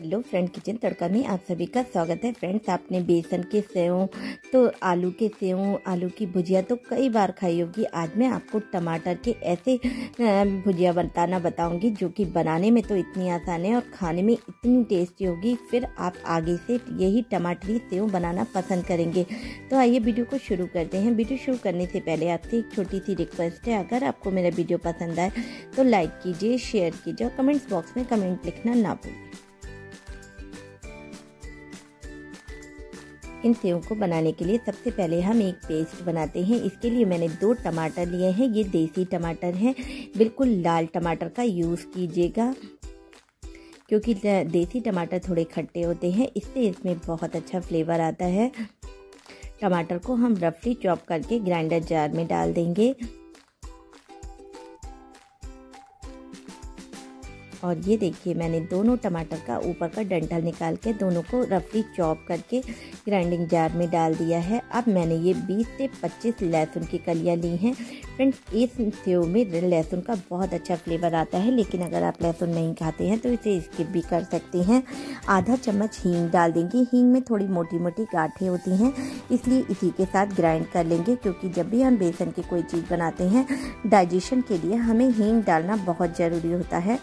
Hello friend, kitchen तड़का में आप सभी का स्वागत है। फ्रेंड्स, आपने बेसन के सेव, तो आलू के सेव, आलू की भुजिया तो कई बार खाई होगी। आज मैं आपको टमाटर के ऐसे भुजिया बताना बताऊंगी जो कि बनाने में तो इतनी आसान है और खाने में इतनी टेस्टी होगी, फिर आप आगे से यही टमाटरी सेव बनाना पसंद करेंगे। तो आइए वीडियो को शुरू करते हैं। वीडियो शुरू करने से पहले आपसे एक छोटी सी रिक्वेस्ट है, अगर आपको मेरा वीडियो पसंद आए तो लाइक कीजिए, शेयर कीजिए और कमेंट्स बॉक्स में कमेंट लिखना ना भूलिए। इन सेव को बनाने के लिए सबसे पहले हम एक पेस्ट बनाते हैं। इसके लिए मैंने 2 टमाटर लिए हैं, ये देसी टमाटर हैं, बिल्कुल लाल टमाटर का यूज़ कीजिएगा क्योंकि देसी टमाटर थोड़े खट्टे होते हैं, इससे इसमें बहुत अच्छा फ्लेवर आता है। टमाटर को हम रफली चॉप करके ग्राइंडर जार में डाल देंगे और ये देखिए मैंने दोनों टमाटर का ऊपर का डंठल निकाल के दोनों को रफली चॉप करके ग्राइंडिंग जार में डाल दिया है। अब मैंने ये 20 से 25 लहसुन की कलियाँ ली हैं। फ्रेंड्स, इस सेव में लहसुन का बहुत अच्छा फ्लेवर आता है, लेकिन अगर आप लहसुन नहीं खाते हैं तो इसे स्किप भी कर सकते हैं। आधा चम्मच हींग डाल देंगे। हींग में थोड़ी मोटी मोटी गाँठें होती हैं, इसलिए इसी के साथ ग्राइंड कर लेंगे क्योंकि जब भी हम बेसन की कोई चीज़ बनाते हैं डाइजेशन के लिए हमें हींग डालना बहुत ज़रूरी होता है।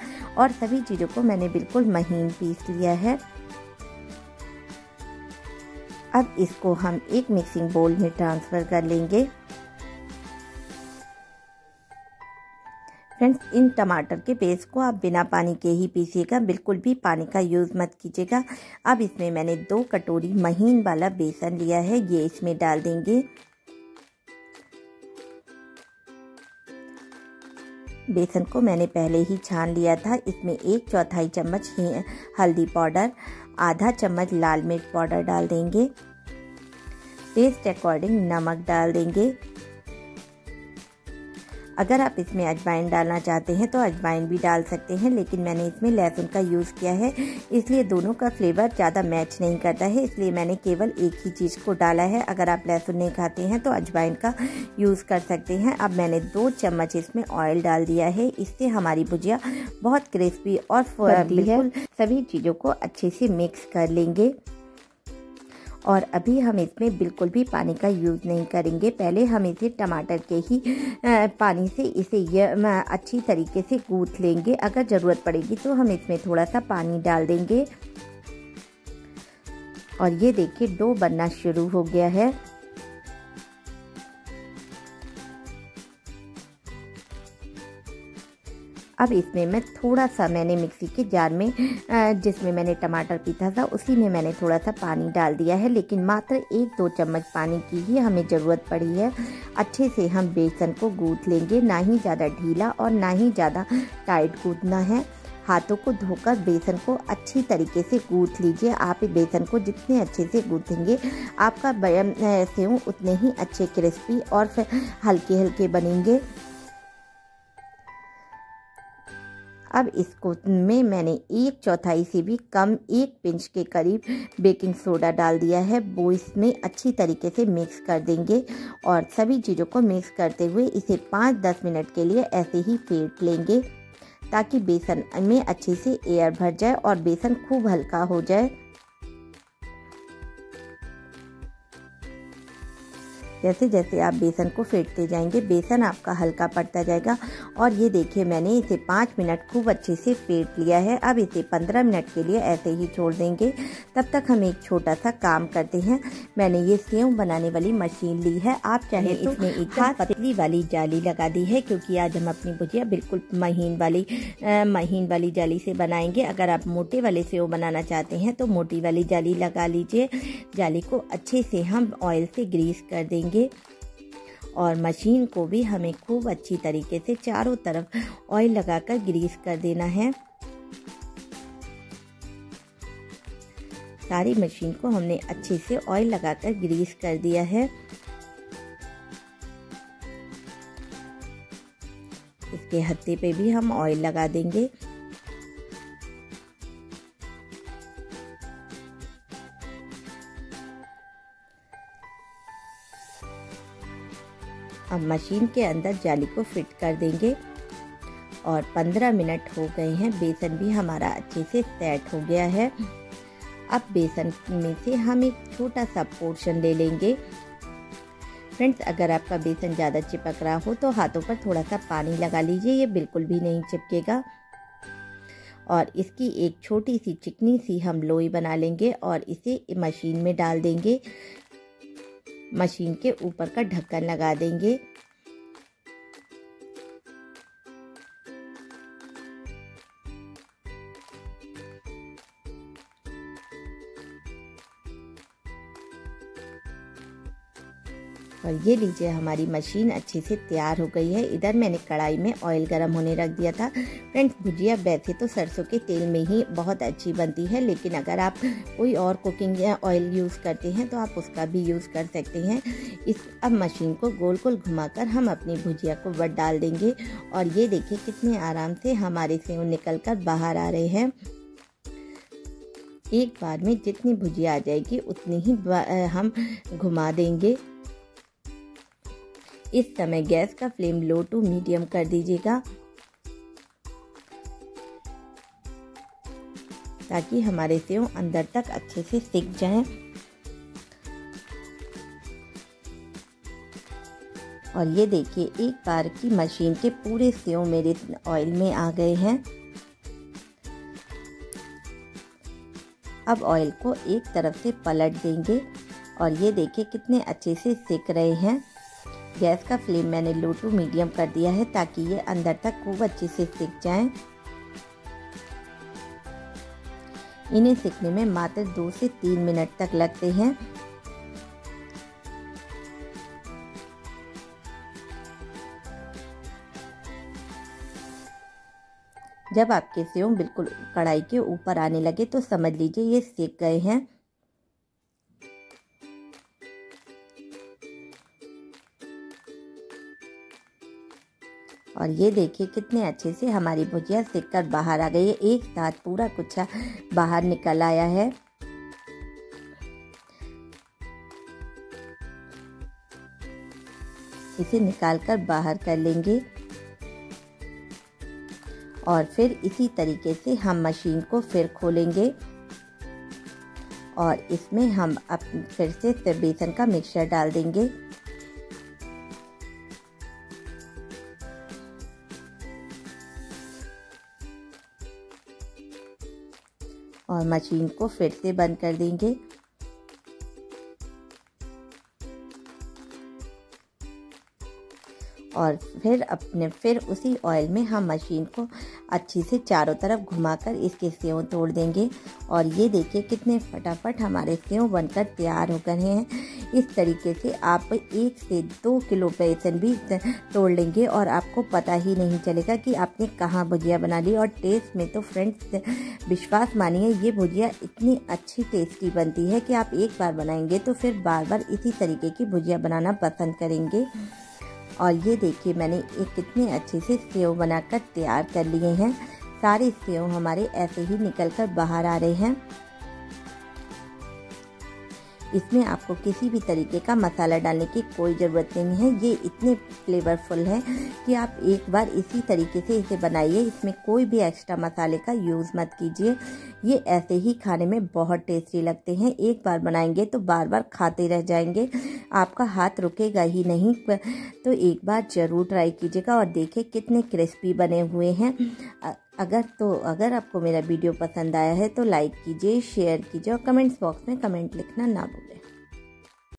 और सभी चीज़ों को मैंने बिल्कुल महीन पीस लिया है। अब इसको हम एक मिक्सिंग बोल में ट्रांसफ़र कर लेंगे। फ्रेंड्स, इन टमाटर के पेस्ट को आप बिना पानी के ही पीसिएगा, बिल्कुल भी पानी का यूज़ मत कीजिएगा। अब इसमें मैंने 2 कटोरी महीन वाला बेसन लिया है, ये इसमें डाल देंगे। बेसन को मैंने पहले ही छान लिया था। इसमें 1/4 चम्मच हल्दी पाउडर, आधा चम्मच लाल मिर्च पाउडर डाल देंगे, टेस्ट अकॉर्डिंग नमक डाल देंगे। अगर आप इसमें अजवाइन डालना चाहते हैं तो अजवाइन भी डाल सकते हैं, लेकिन मैंने इसमें लहसुन का यूज़ किया है इसलिए दोनों का फ्लेवर ज़्यादा मैच नहीं करता है, इसलिए मैंने केवल एक ही चीज़ को डाला है। अगर आप लहसुन नहीं खाते हैं तो अजवाइन का यूज़ कर सकते हैं। अब मैंने 2 चम्मच इसमें ऑयल डाल दिया है, इससे हमारी भुजिया बहुत क्रिस्पी और बिल्कुल सभी चीज़ों को अच्छे से मिक्स कर लेंगे। और अभी हम इसमें बिल्कुल भी पानी का यूज़ नहीं करेंगे। पहले हम इसे टमाटर के ही पानी से इसे अच्छी तरीके से गूथ लेंगे। अगर ज़रूरत पड़ेगी तो हम इसमें थोड़ा सा पानी डाल देंगे। और ये देखिए डो बनना शुरू हो गया है। अब इसमें मैं थोड़ा सा मैंने मिक्सी के जार में जिसमें मैंने टमाटर पीसा था उसी में मैंने थोड़ा सा पानी डाल दिया है, लेकिन मात्र 1-2 चम्मच पानी की ही हमें ज़रूरत पड़ी है। अच्छे से हम बेसन को गूँथ लेंगे, ना ही ज़्यादा ढीला और ना ही ज़्यादा टाइट गूँथना है। हाथों को धोकर बेसन को अच्छी तरीके से गूँथ लीजिए। आप बेसन को जितने अच्छे से गूँथेंगे आपका सेव उतने ही अच्छे क्रिस्पी और हल्के हल्के बनेंगे। अब इसको में मैंने 1/4 से भी कम 1 पिंच के करीब बेकिंग सोडा डाल दिया है, वो इसमें अच्छी तरीके से मिक्स कर देंगे। और सभी चीज़ों को मिक्स करते हुए इसे 5-10 मिनट के लिए ऐसे ही फेंट लेंगे ताकि बेसन में अच्छे से एयर भर जाए और बेसन खूब हल्का हो जाए। जैसे जैसे आप बेसन को फेंटते जाएंगे बेसन आपका हल्का पड़ता जाएगा। और ये देखिए मैंने इसे 5 मिनट खूब अच्छे से फेंट लिया है। अब इसे 15 मिनट के लिए ऐसे ही छोड़ देंगे। तब तक हम एक छोटा सा काम करते हैं। मैंने ये सेव बनाने वाली मशीन ली है, आप चाहे इसमें एक पतली वाली जाली लगा दी है क्योंकि आज हम अपनी भुजिया बिल्कुल महीन वाली जाली से बनाएंगे। अगर आप मोटे वाले सेव बनाना चाहते हैं तो मोटी वाली जाली लगा लीजिए। जाली को अच्छे से हम ऑयल से ग्रीस कर देंगे और मशीन को भी हमें खूब अच्छी तरीके से चारों तरफ ऑयल लगाकर ग्रीस कर देना है। सारी मशीन को हमने अच्छे से ऑयल लगाकर ग्रीस कर दिया है। इसके हत्ते पे भी हम ऑयल लगा देंगे। अब मशीन के अंदर जाली को फिट कर देंगे और 15 मिनट हो गए हैं। बेसन भी हमारा अच्छे से सेट हो गया है। अब बेसन में से हम एक छोटा सा पोर्शन ले लेंगे। फ्रेंड्स, अगर आपका बेसन ज़्यादा चिपक रहा हो तो हाथों पर थोड़ा सा पानी लगा लीजिए, ये बिल्कुल भी नहीं चिपकेगा। और इसकी एक छोटी सी चिकनी सी हम लोई बना लेंगे और इसे मशीन में डाल देंगे। मशीन के ऊपर का ढक्कन लगा देंगे। और ये लीजिए, हमारी मशीन अच्छे से तैयार हो गई है। इधर मैंने कढ़ाई में ऑयल गर्म होने रख दिया था। फ्रेंड्स, भुजिया वैसे तो सरसों के तेल में ही बहुत अच्छी बनती है, लेकिन अगर आप कोई और कुकिंग ऑयल यूज़ करते हैं तो आप उसका भी यूज़ कर सकते हैं। इस अब मशीन को गोल गोल घुमाकर हम अपनी भुजिया को वट डाल देंगे। और ये देखिए कितने आराम से हमारे सेव निकल कर बाहर आ रहे हैं। एक बार में जितनी भुजिया आ जाएगी उतनी ही हम घुमा देंगे। इस समय गैस का फ्लेम लो टू मीडियम कर दीजिएगा ताकि हमारे सेव अंदर तक अच्छे से सिक जाएं। और ये देखिए, एक बार की मशीन के पूरे सेव मेरे ऑयल में आ गए हैं। अब ऑयल को एक तरफ से पलट देंगे और ये देखिए कितने अच्छे से सिक रहे हैं। गैस का फ्लेम मैंने लो टू मीडियम कर दिया है ताकि ये अंदर तक खूब अच्छे से सिक जाएं। इन्हें सिकने में मात्र 2 से 3 मिनट तक लगते हैं। जब आपके सेव बिल्कुल कढ़ाई के ऊपर आने लगे तो समझ लीजिए ये सिक गए हैं। और ये देखिए कितने अच्छे से हमारी भुजिया सिक कर बाहर आ गई है। एक साथ पूरा कुच्चा बाहर निकल आया है। इसे निकाल कर बाहर कर लेंगे और फिर इसी तरीके से हम मशीन को फिर खोलेंगे और इसमें हम फिर से बेसन का मिक्सचर डाल देंगे। और मशीन को फिर से बंद कर देंगे। और फिर उसी ऑयल में हम मशीन को अच्छे से चारों तरफ घुमाकर इसके सेव तोड़ देंगे। और ये देखिए कितने फटाफट हमारे सेव बनकर तैयार हो गए हैं। इस तरीके से आप 1 से 2 किलो बेसन भी तोड़ लेंगे और आपको पता ही नहीं चलेगा कि आपने कहाँ भुजिया बना ली। और टेस्ट में तो फ्रेंड्स विश्वास मानिए, ये भुजिया इतनी अच्छी टेस्टी बनती है कि आप एक बार बनाएंगे तो फिर बार बार इसी तरीके की भुजिया बनाना पसंद करेंगे। और ये देखिए मैंने कितने अच्छे से सेव बनाकर तैयार कर लिए हैं। सारे सेव हमारे ऐसे ही निकल कर बाहर आ रहे हैं। इसमें आपको किसी भी तरीके का मसाला डालने की कोई ज़रूरत नहीं है। ये इतने फ्लेवरफुल हैं कि आप एक बार इसी तरीके से इसे बनाइए। इसमें कोई भी एक्स्ट्रा मसाले का यूज़ मत कीजिए। ये ऐसे ही खाने में बहुत टेस्टी लगते हैं। एक बार बनाएंगे तो बार बार खाते रह जाएंगे, आपका हाथ रुकेगा ही नहीं। तो एक बार ज़रूर ट्राई कीजिएगा और देखिए कितने क्रिस्पी बने हुए हैं। अगर आपको मेरा वीडियो पसंद आया है तो लाइक कीजिए, शेयर कीजिए और कमेंट्स बॉक्स में कमेंट लिखना ना भूलें।